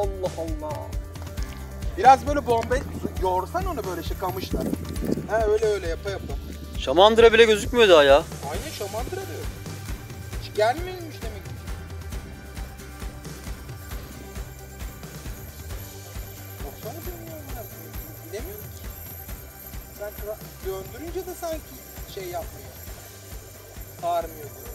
Allah Allah. Biraz böyle bombayı yoğursan onu böyle şey kamışlar. He öyle öyle yapa yapa. Şamandıra bile gözükmüyor daha ya. Aynen şamandıra diyor. Hiç gelmiyormuş demek ki. Baksana dönüyorum ya. Bilemiyorum ki. Sen döndürünce de sanki şey yapmıyor. Sarmıyor diyor.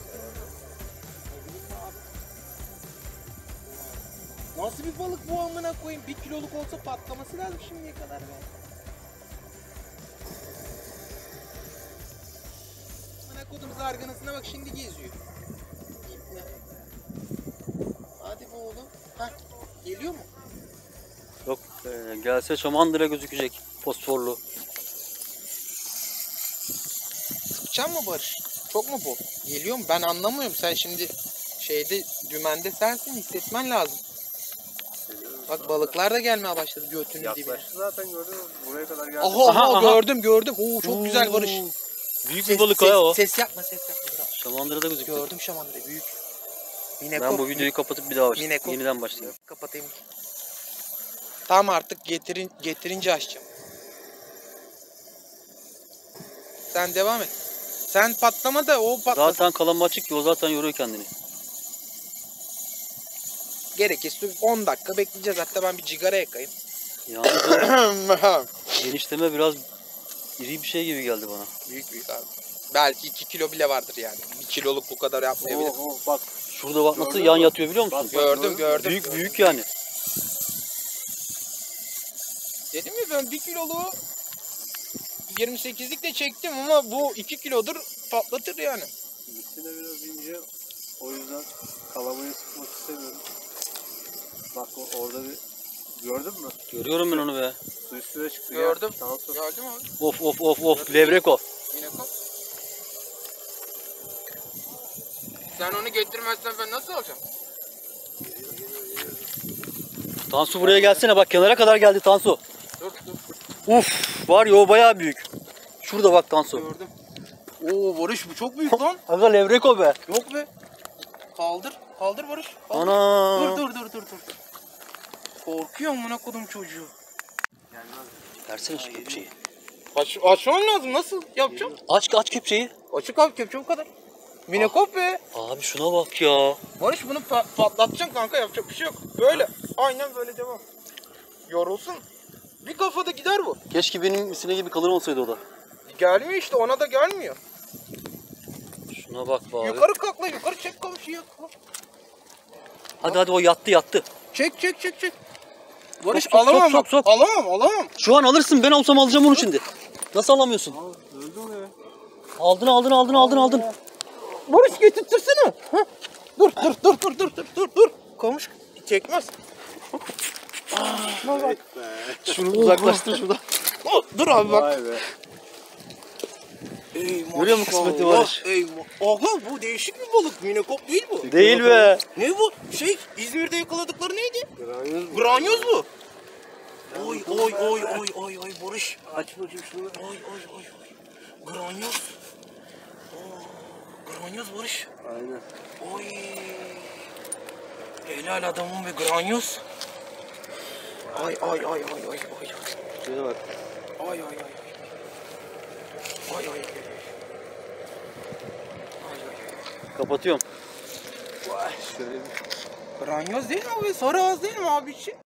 Nasıl bir balık bu amına koyayım? 1 kiloluk olsa patlaması lazım şimdiye kadar be. Amına kodum zarganasına bak şimdi geziyor. İpne. Hadi be oğlum. Hah, geliyor mu? Yok, gelse şamandıra gözükecek. Fosforlu. Sıkacak mı Barış? Çok mu bu? Geliyor mu? Ben anlamıyorum. Sen şimdi şeyde dümende sensin, hissetmen lazım. Bak balıklar da gelmeye başladı götünün dibine. Yaklaştı zaten gördüm. Buraya kadar geldi. Aha gördüm. Oo çok güzel Barış. Büyük bir balık ha o. Ses yapma. Şamandıra da gözüküyor. Gördüm şamandıra büyük. Mineko. Ben bu videoyu kapatıp bir daha başlayayım. Mineko. Yeniden başlayayım. Kapatayım. Tam artık getirince açacağım. Sen devam et. Sen patlama da o patlasın. Zaten kalama açık ki o zaten yoruyor kendini. Gerekirse 10 dakika bekleyeceğiz. Hatta ben bir cigara yakayım. Yalnız genişleme biraz iri bir şey gibi geldi bana. Büyük abi. Belki 2 kilo bile vardır yani. 1 kiloluk bu kadar yapmayabilir. Oh, bak şurada bak nasıl yan yatıyor biliyor musun? Gördüm. Büyük yani. Dedim ya ben 1 kiloluğu 28'lik de çektim ama bu 2 kilodur patlatır yani. İkisi de biraz ince. O yüzden kalamayı sıkmak istemiyorum. Bak orada bir gördün mü? Görüyorum ben onu be. Su üstüne çıktı. Gördüm. Gördün mü? Of. Levrek o. Mineko. Sen onu getirmezsen ben nasıl alacağım? Geliyor. Tansu buraya gelsene bak kenara kadar geldi Tansu. Dur. Uf var ya o bayağı büyük. Şurada bak Tansu. Gördüm. Oo Barış bu çok büyük lan. Aga levrek o be. Yok be. Kaldır Barış. Kaldır. Ana. Dur. Korkuyor amına kodum çocuğu. Gelmez. Versene şu kepçeyi. Açmam lazım. Nasıl yapacağım? Aç kepçeyi. Açık abi kepçe bu kadar. Minekop be. Abi şuna bak ya. Barış bunu patlatacaksın kanka yapacak bir şey yok. Böyle. Aynen böyle devam. Yorulsun. Bir kafada gider bu. Keşke benim misine gibi kalır olsaydı o da. Gelmiyor işte ona da gelmiyor. Şuna bak abi. Yukarı kalkla yukarı çek komşuyu. Hadi o yattı. Çek. Barış sok. Alamam. Şu an alırsın ben olsam alacağım onu şimdi. Nasıl alamıyorsun? Aa, öldü o ya. Aldın. Barış getirtirsene. Dur. Komşu çekmez. Şuna bak. Şunu uzaklaştır şuradan. Dur abi bak. Görüyor musun kısmeti Barış? Aga bu değişik bir balık. Minekop değil bu. Değil be. Ne bu? Şey İzmir'de yakaladıkları neydi? Granyoz bu. Oy Barış. Aç bakayım şunu. Oy. Granyoz. Granyoz Barış. Aynen. Oy. Helal adamım be granyoz. Ay. Şuna bak. Ay. Kapatıyorum. Vay. Şöyle bir. Granyoz değil mi abi? Sarı ağız değil mi abi için?